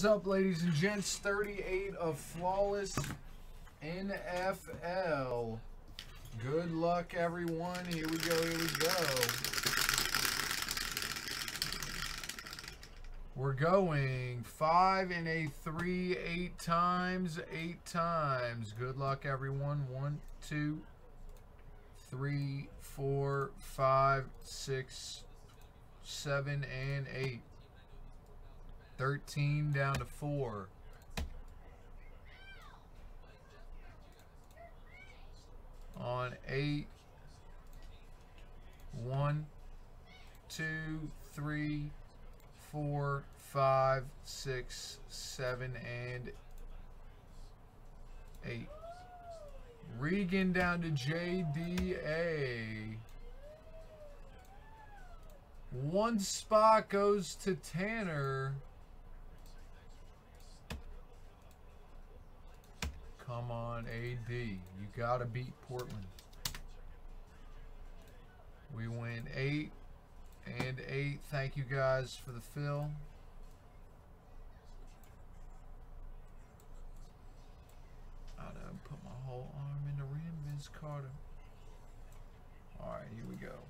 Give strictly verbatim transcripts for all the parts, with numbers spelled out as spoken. What's up, ladies and gents? thirty-eight of Flawless N F L. Good luck, everyone. Here we go, here we go. We're going five and a three, eight times, eight times. Good luck, everyone. One, two, three, four, five, six, seven, and eight. thirteen down to four. On eight. One, two, three, four, five, six, seven, and eight. Reagan down to J D A. One spot goes to Tanner. Come on, A D. You got to beat Portland. We win eight and eight. Thank you guys for the fill. I done put my whole arm in the rim, Vince Carter. All right, here we go.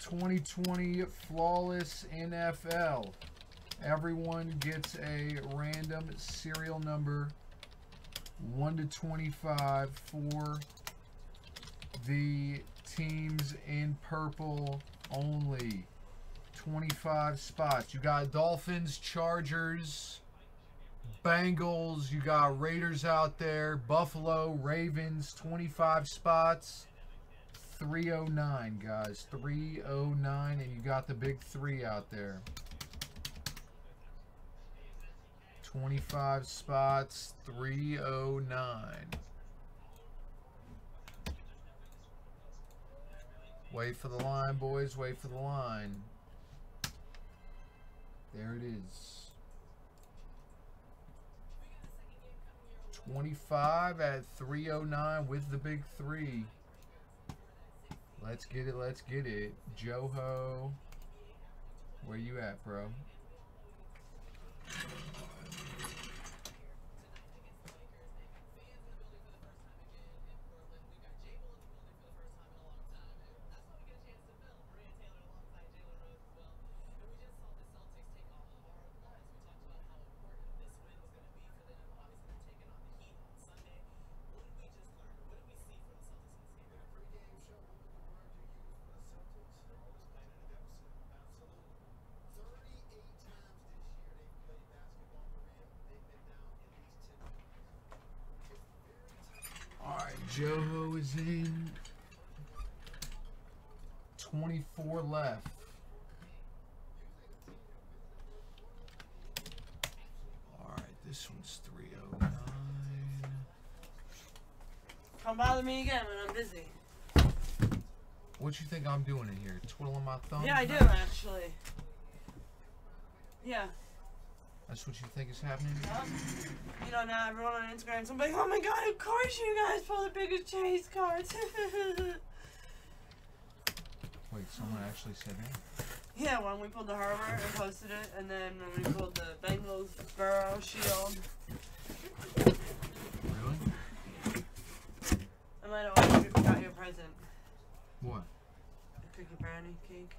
twenty twenty Flawless N F L. Everyone gets a random serial number one to twenty-five for the teams in purple only. twenty-five spots. You got Dolphins, Chargers, Bengals. You got Raiders out there. Buffalo, Ravens. twenty-five spots. three oh nine, guys. three oh nine, and you got the big three out there. twenty-five spots, three oh nine. Wait for the line, boys. Wait for the line. There it is. twenty-five at three oh nine with the big three. Let's get it. Let's get it. Joho, where you at, bro? Joho is in. twenty-four left. Alright, this one's three oh nine. Don't bother me again when I'm busy. What you think I'm doing in here? Twiddling my thumbs? Yeah, I do, actually. Yeah. That's what you think is happening? Yep. You know, now everyone on Instagram is like, oh my god, of course you guys pull the biggest chase cards. Wait, someone actually said that? Yeah, when we pulled the Herbert and posted it, and then when we pulled the Bengals, Burrow, Shield. Really? I might have already got you a present. What? A cookie brownie cake.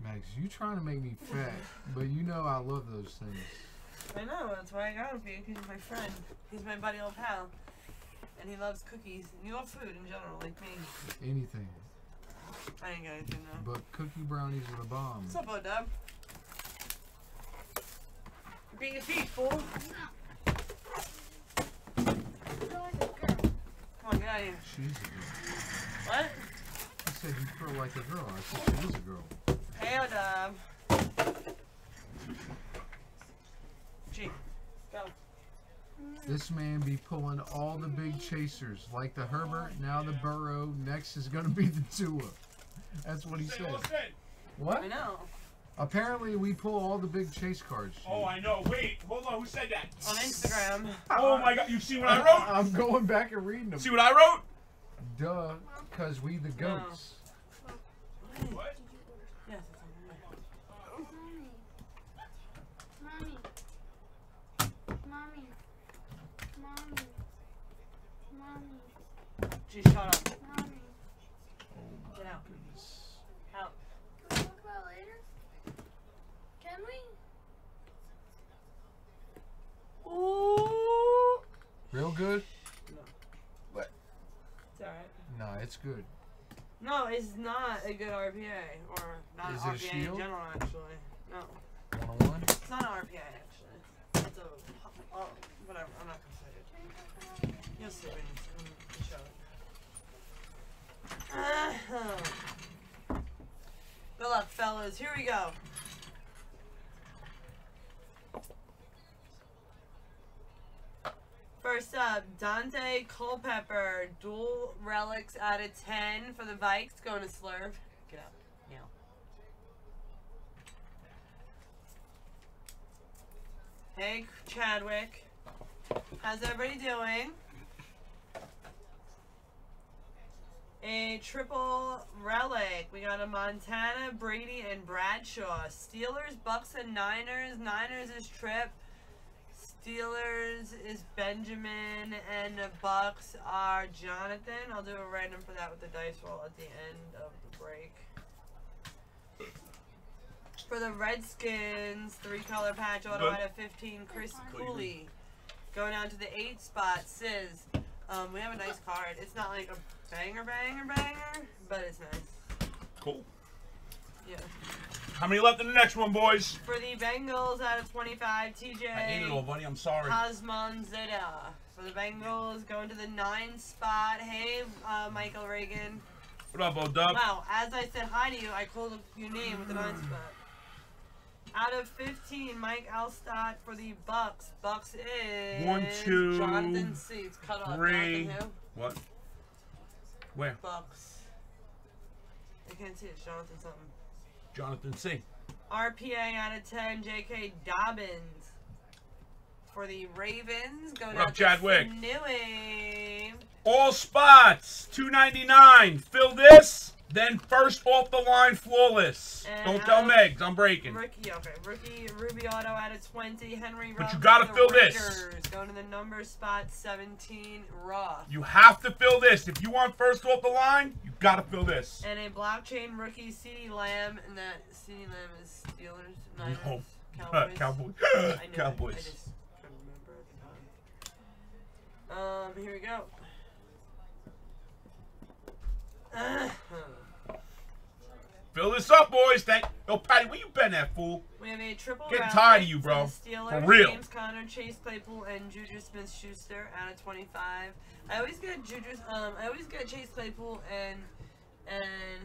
Max, you trying to make me fat, but you know I love those things. I know, that's why I got him for you, because he's my friend. He's my buddy, old pal. And he loves cookies. And you love food in general, like me. Anything. I ain't got anything, though. But cookie brownies are the bomb. What's up, O-Dub? You're being a thief, fool. Come on, get out of here. She's a girl. What? I said you feel like a girl. I said she is a girl. Hey, O-Dub. Gee, go. This man be pulling all the big chasers, like the Herbert, now the Burrow, next is going to be the Tua. That's what he said. What? I know. Apparently, we pull all the big chase cards. Dude. Oh, I know. Wait, hold on. Who said that? On Instagram. Oh, my God. You see what I wrote? I'm going back and reading them. See what I wrote? Duh, because we the goats. No. What? Yes, it's on She's caught up. Get out. Out. Can we talk about it later? Can we? Ooh. Real good? No. What? It's alright. No, it's good. No, it's not a good R P A. Or not is an R P A in general, actually. No. one oh one? It's not an R P A, actually. It's a... Oh, whatever. I'm not going to say it. You'll see when you show it. Uh-huh. Good luck, fellas. Here we go. First up, Dante Culpepper, dual relics out of ten for the Vikes. Going to Slurve. Get up. Now. Hey, Chadwick. How's everybody doing? A triple relic. We got a Montana, Brady, and Bradshaw. Steelers, Bucks, and Niners. Niners is Tripp. Steelers is Benjamin, and the Bucks are Jonathan. I'll do a random for that with the dice roll at the end of the break. For the Redskins, three-color patch auto out of fifteen, Chris Cooley. Going down to the eight spot, Sizz. Um, we have a nice card. It's not like a banger, banger, banger, but it's nice. Cool. Yeah. How many left in the next one, boys? For the Bengals, out of twenty-five, T J. I hate it all, buddy. I'm sorry. Hasmonzida. For the Bengals, going to the nine spot. Hey, uh, Michael Reagan. What up, old dub? Wow, as I said hi to you, I called your name with the nine spot. Out of fifteen, Mike Alstott for the Bucks. Bucks is... One, two, Jonathan C. It's cut off. Three. Jonathan who? What? Where? Bucks. I can't see it. It's Jonathan something. Jonathan C. R P A out of ten, J K. Dobbins. For the Ravens, go down to Chadwick. All spots, two ninety-nine. Fill this, then first off the line, flawless. And don't tell Megs, I'm breaking. Rookie, okay. Rookie, Ruby Auto out of twenty, Henry Roth. But you gotta fill Raiders. This. Go to the number spot, seventeen, Roth. You have to fill this. If you want first off the line, you gotta fill this. And a blockchain rookie, CeeDee Lamb, and that CeeDee Lamb is Steelers, Niners, no. Cowboys. Uh, Cowboys. I knew Cowboys. It. I just Um, here we go. Uh -huh. Fill this up, boys. Thank. Yo, Patty, where you been at, fool? We have a triple. Getting tired of you, bro. Steelers, for real. James Conner, Chase Claypool, and Juju Smith-Schuster out of twenty-five. I always get Juju. Um, I always get Chase Claypool and and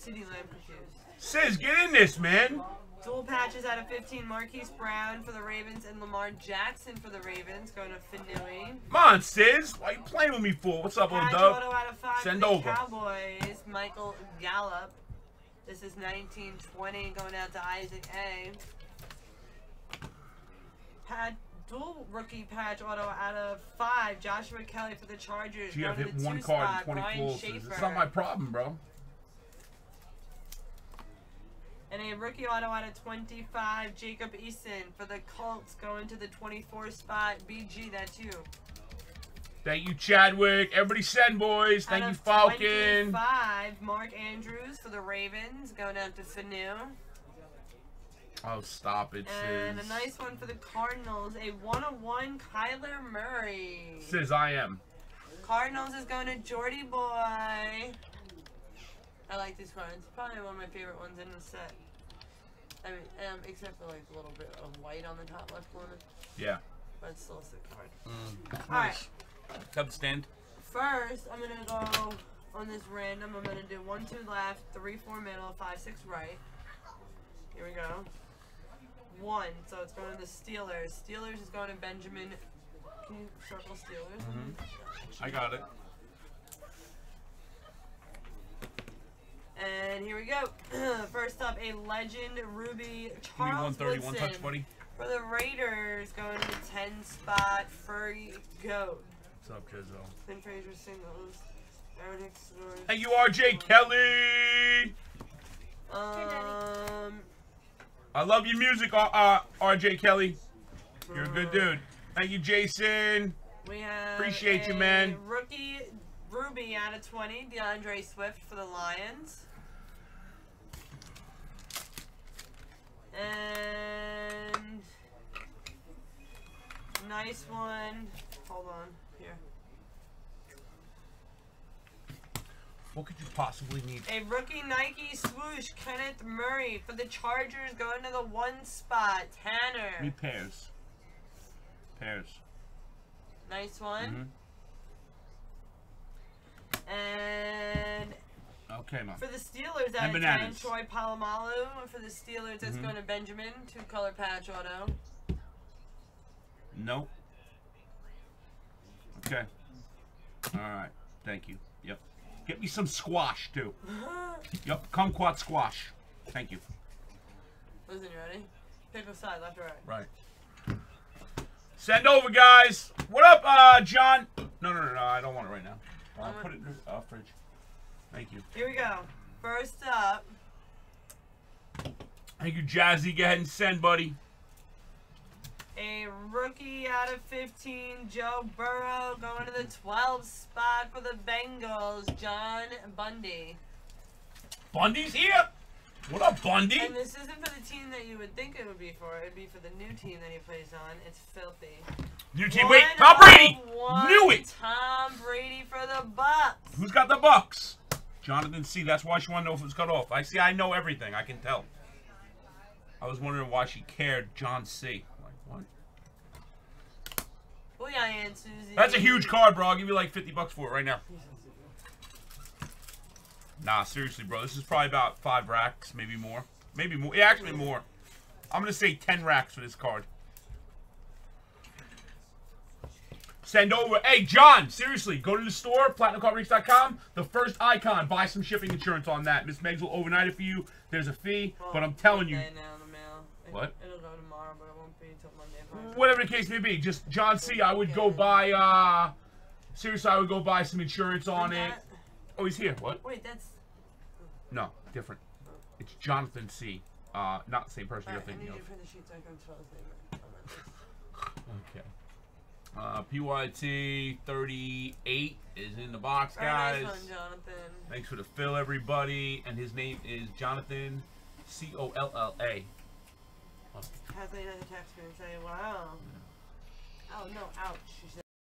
CeeDee Lamb confused. Sis, get in this, man. Dual patches out of fifteen, Marquise Brown for the Ravens and Lamar Jackson for the Ravens. Going to Finui. Come on, Sizz. Why are you playing with me for? What's up, little dub? Out of five. Send over. Cowboys, Michael Gallup. This is nineteen twenty. Going out to Isaac A. Pat, dual rookie patch auto out of five, Joshua Kelly for the Chargers. Gee, I've hit one card in twenty-four. It's not my problem, bro. And a rookie auto out of twenty-five, Jacob Eason for the Colts, going to the twenty-four spot. B G, that's you. Thank you, Chadwick. Everybody send, boys. Thank you, Falcon. twenty-five, Mark Andrews for the Ravens, going out to Fanu. Oh, stop it, Sis. And a nice one for the Cardinals, a one oh one Kyler Murray. Sis, I am. Cardinals is going to Jordy Boy. I like these cards. Probably one of my favorite ones in the set. I mean, um, except for like a little bit of white on the top left corner. Yeah. But it's still a sick card. Mm, Alright. Tub stand. First, I'm gonna go on this random. I'm gonna do one, two left, three, four middle, five, six right. Here we go. One. So it's going to the Steelers. Steelers is going to Benjamin. Can you circle Steelers? Mm-hmm. I got it. And here we go. First up, a legend, Ruby Charles Woodson. Touch, buddy. For the Raiders, going to the ten spot, Furry Goat. What's up, Giselle? Tim Frazier singles. Aaron Hicks. Thank you, R J Kelly. Um, I love your music, uh, R J Kelly. You're a good dude. Thank you, Jason. We have appreciate you, man. Rookie. Ruby out of twenty, DeAndre Swift for the Lions. And nice one. Hold on here. What could you possibly need? A rookie Nike swoosh, Kenneth Murray for the Chargers, going to the one spot. Tanner. Need pairs. Pairs. Nice one. Mm-hmm. And okay, Mom. For the Steelers, out of ten, Troy Polamalu. For the Steelers, that's mm-hmm. going to Benjamin. Two color patch auto. Nope. Okay. All right. Thank you. Yep. Get me some squash, too. Yep. Kumquat squash. Thank you. Listen, you ready? Pick a side, left or right. Right. Send over, guys. What up, uh, John? No, no, no, no. I don't want it right now. I'll put it in the uh, fridge. Thank you. Here we go. First up. Thank you, Jazzy. Go ahead and send, buddy. A rookie out of fifteen, Joe Burrow, going to the twelve spot for the Bengals, John Bundy. Bundy's here! What up, Bundy? And this isn't for the team that you would think it would be for. It would be for the new team that he plays on. It's filthy. New team, wait, Tom Brady! Knew it! Tom Brady for the Bucks. Who's got the Bucks? Jonathan C. That's why she wanted to know if it was cut off. I see, I know everything. I can tell. I was wondering why she cared, John C. What? Oh, yeah, Aunt Susie. That's a huge card, bro. I'll give you like fifty bucks for it right now. Nah, seriously, bro. This is probably about five racks, maybe more. Maybe more. Yeah, actually more. I'm going to say ten racks for this card. Send over. Hey, John, seriously, go to the store, platinum card reach dot com. The first icon. Buy some shipping insurance on that. Miss Megs will overnight it for you. There's a fee, well, but I'm telling you. What? It'll go tomorrow, but it won't be until Monday. Whatever the case may be, just John C. I would go buy. Uh, seriously, I would go buy some insurance on it. Oh, he's here. What? Wait, that's. No, different. It's Jonathan C. Uh, not the same person you're thinking of. Okay. Uh, P Y T thirty-eight is in the box, guys. Nice one, Jonathan. Thanks for the fill, everybody. And his name is Jonathan C O L L A. Has another text me and say, wow. Yeah. Oh, no, ouch. She said